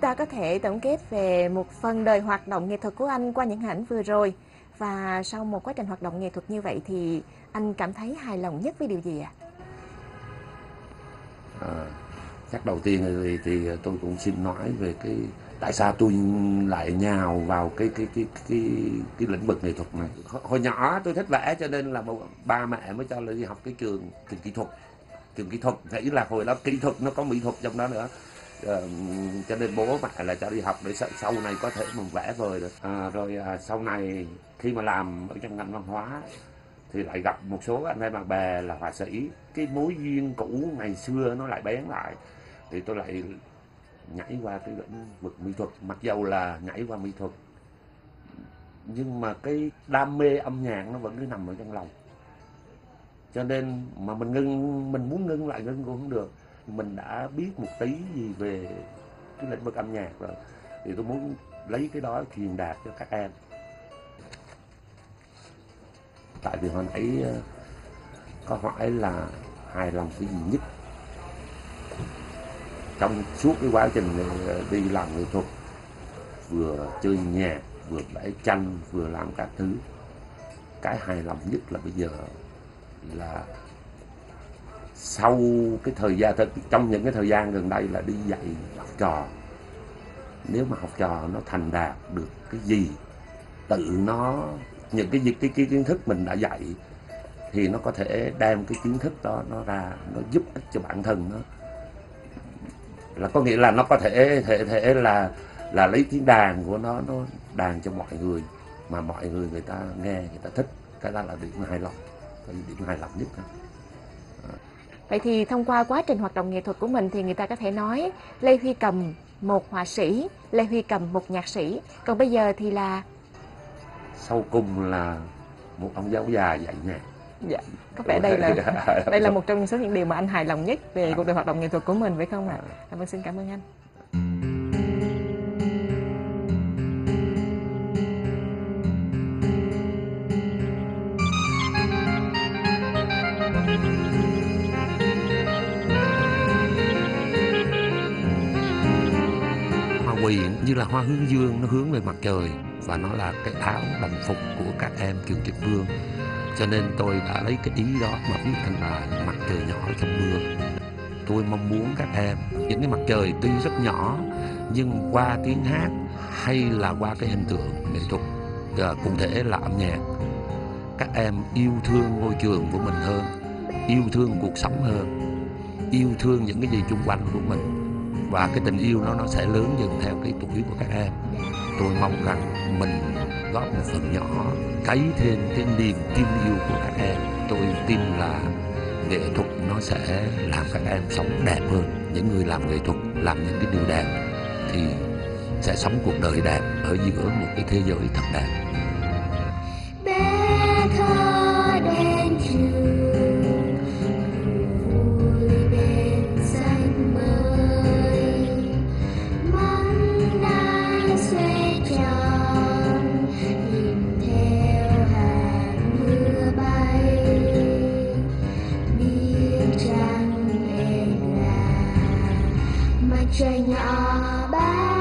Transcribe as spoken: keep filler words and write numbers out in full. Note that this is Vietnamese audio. ta có thể tổng kết về một phần đời hoạt động nghệ thuật của anh qua những hình ảnh vừa rồi. Và sau một quá trình hoạt động nghệ thuật như vậy thì anh cảm thấy hài lòng nhất với điều gì ạ? À, chắc đầu tiên thì, thì tôi cũng xin nói về cái tại sao tôi lại nhào vào cái cái cái cái, cái lĩnh vực nghệ thuật này. Hồi nhỏ tôi thích vẽ cho nên là ba mẹ mới cho là đi học cái trường trường kỹ thuật, trường kỹ thuật nghĩ là hồi đó kỹ thuật nó có mỹ thuật trong đó nữa. Uh, cho nên bố mẹ là cho đi học để sau này có thể mình vẽ vời được. À, rồi à, sau này khi mà làm ở trong ngành văn hóa thì lại gặp một số anh em bạn bè là họa sĩ, cái mối duyên cũ ngày xưa nó lại bén lại thì tôi lại nhảy qua cái lĩnh vực mỹ thuật, mặc dầu là nhảy qua mỹ thuật nhưng mà cái đam mê âm nhạc nó vẫn cứ nằm ở trong lòng, cho nên mà mình ngưng, mình muốn ngưng lại ngưng cũng không được. Mình đã biết một tí gì về cái lĩnh vực âm nhạc rồi thì tôi muốn lấy cái đó truyền đạt cho các em. Tại vì hồi nãy có hỏi là hài lòng cái gì nhất trong suốt cái quá trình đi làm nghệ thuật, vừa chơi nhạc, vừa vẽ tranh, vừa làm các thứ, cái hài lòng nhất là bây giờ là sau cái thời gian, trong những cái thời gian gần đây là đi dạy học trò, nếu mà học trò nó thành đạt được cái gì tự nó, những cái cái, cái cái kiến thức mình đã dạy thì nó có thể đem cái kiến thức đó nó ra, nó giúp ích cho bản thân nó, là có nghĩa là nó có thể thể thể là là lấy tiếng đàn của nó nó đàn cho mọi người mà mọi người người ta nghe, người ta thích, cái đó là điểm hài lòng, cái điểm hài lòng nhất. Vậy thì thông qua quá trình hoạt động nghệ thuật của mình thì người ta có thể nói Lê Huy Cầm một họa sĩ, Lê Huy Cầm một nhạc sĩ. Còn bây giờ thì là... sau cùng là một ông giáo già dạy nhạc. Dạ, có vẻ đây là đây là một trong số những điều mà anh hài lòng nhất về cuộc đời hoạt động nghệ thuật của mình, phải không ạ? À, vâng, xin cảm ơn anh. Như là hoa hướng dương, nó hướng về mặt trời và nó là cái áo đồng phục của các em Trường Triệt Vương, cho nên tôi đã lấy cái ý đó mà viết thành bài Mặt Trời Nhỏ Trong Mưa. Tôi mong muốn các em, những cái mặt trời tuy rất nhỏ nhưng qua tiếng hát hay là qua cái hình tượng nghệ thuật cụ thể là âm nhạc, các em yêu thương ngôi trường của mình hơn, yêu thương cuộc sống hơn, yêu thương những cái gì xung quanh của mình, và cái tình yêu nó nó sẽ lớn dần theo cái tuổi của các em. Tôi mong rằng mình góp một phần nhỏ cấy thêm cái niềm tin yêu của các em. Tôi tin là nghệ thuật nó sẽ làm các em sống đẹp hơn. Những người làm nghệ thuật, làm những cái điều đẹp thì sẽ sống cuộc đời đẹp ở giữa một cái thế giới thật đẹp. Trời nhỏ bé